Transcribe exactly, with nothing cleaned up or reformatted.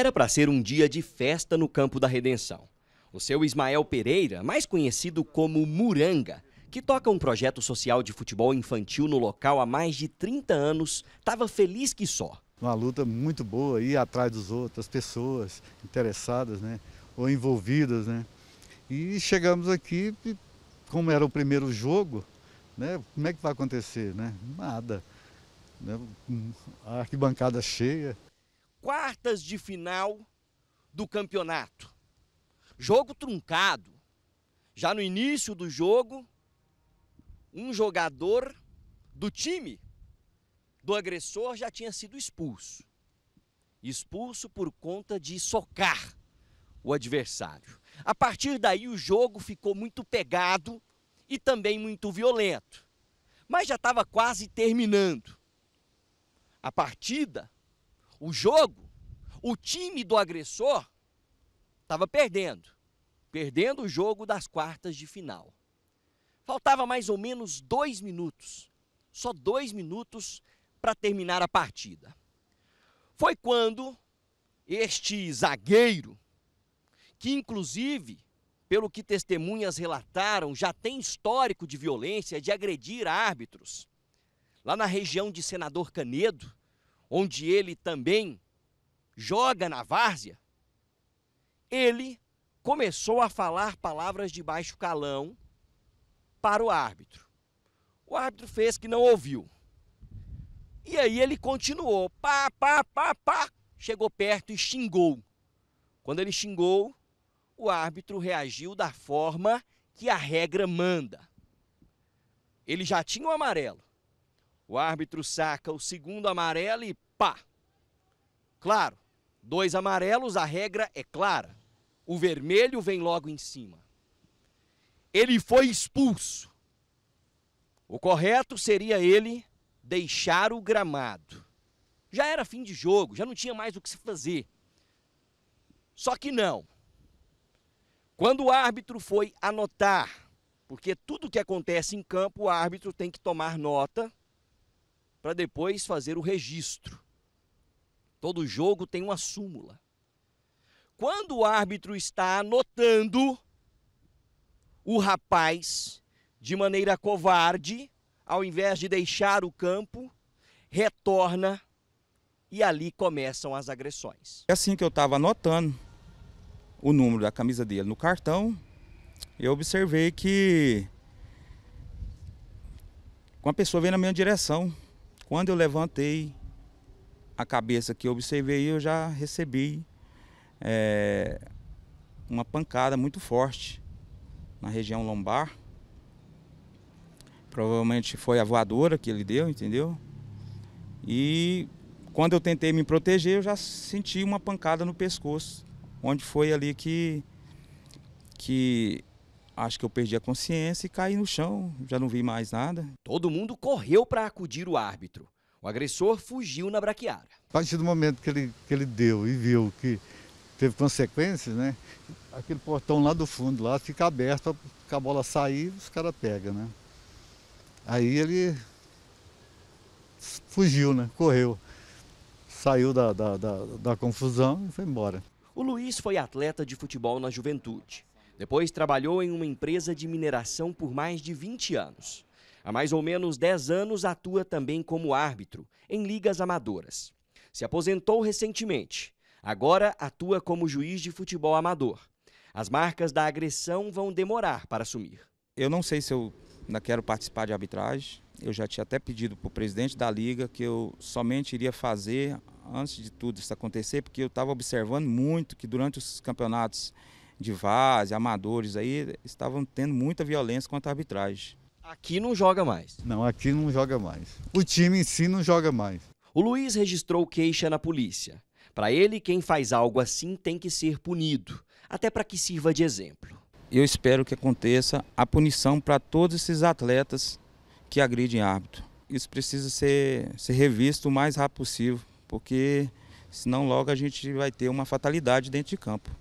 Era para ser um dia de festa no Campo da Redenção. O seu Ismael Pereira, mais conhecido como Muranga, que toca um projeto social de futebol infantil no local há mais de trinta anos, estava feliz que só. Uma luta muito boa, ir atrás dos outros, pessoas interessadas, né, ou envolvidas, né? E chegamos aqui, como era o primeiro jogo, né? Como é que vai acontecer, né? Nada. Né? A arquibancada cheia. Quartas de final do campeonato. Jogo truncado. Já no início do jogo, um jogador do time do agressor já tinha sido expulso. Expulso por conta de socar o adversário. A partir daí o jogo ficou muito pegado e também muito violento. Mas já estava quase terminando. A partida, o jogo, o time do agressor estava perdendo. Perdendo o jogo das quartas de final. Faltava mais ou menos dois minutos. Só dois minutos para terminar a partida. Foi quando este zagueiro, que inclusive, pelo que testemunhas relataram, já tem histórico de violência, de agredir árbitros, lá na região de Senador Canedo, onde ele também joga na várzea, ele começou a falar palavras de baixo calão para o árbitro. O árbitro fez que não ouviu. E aí ele continuou, pá, pá, pá, pá, chegou perto e xingou. Quando ele xingou, o árbitro reagiu da forma que a regra manda. Ele já tinha o amarelo. O árbitro saca o segundo amarelo e pá. Claro, dois amarelos, a regra é clara. O vermelho vem logo em cima. Ele foi expulso. O correto seria ele deixar o gramado. Já era fim de jogo, já não tinha mais o que se fazer. Só que não. Quando o árbitro foi anotar, porque tudo que acontece em campo, o árbitro tem que tomar nota para depois fazer o registro. Todo jogo tem uma súmula. Quando o árbitro está anotando, o rapaz, de maneira covarde, ao invés de deixar o campo, retorna e ali começam as agressões. É assim que eu estava anotando o número da camisa dele no cartão, eu observei que uma pessoa veio na minha direção. Quando eu levantei a cabeça que eu observei, eu já recebi é, uma pancada muito forte na região lombar. Provavelmente foi a voadora que ele deu, entendeu? E quando eu tentei me proteger, eu já senti uma pancada no pescoço, onde foi ali que, que acho que eu perdi a consciência e caí no chão, já não vi mais nada. Todo mundo correu para acudir o árbitro. O agressor fugiu na braquiária. A partir do momento que ele, que ele deu e viu que teve consequências, né? Aquele portão lá do fundo lá fica aberto para a bola sair e os caras pegam, né? Aí ele fugiu, né? Correu. Saiu da, da, da, da confusão e foi embora. O Luiz foi atleta de futebol na juventude. Depois trabalhou em uma empresa de mineração por mais de vinte anos. Há mais ou menos dez anos atua também como árbitro, em ligas amadoras. Se aposentou recentemente. Agora atua como juiz de futebol amador. As marcas da agressão vão demorar para sumir. Eu não sei se eu ainda quero participar de arbitragem. Eu já tinha até pedido para o presidente da liga que eu somente iria fazer antes de tudo isso acontecer, porque eu estava observando muito que durante os campeonatos de várzea, amadores, aí estavam tendo muita violência contra a arbitragem. Aqui não joga mais? Não, aqui não joga mais. O time em si não joga mais. O Luiz registrou queixa na polícia. Para ele, quem faz algo assim tem que ser punido, até para que sirva de exemplo. Eu espero que aconteça a punição para todos esses atletas que agridem árbitro. Isso precisa ser, ser revisto o mais rápido possível, porque senão logo a gente vai ter uma fatalidade dentro de campo.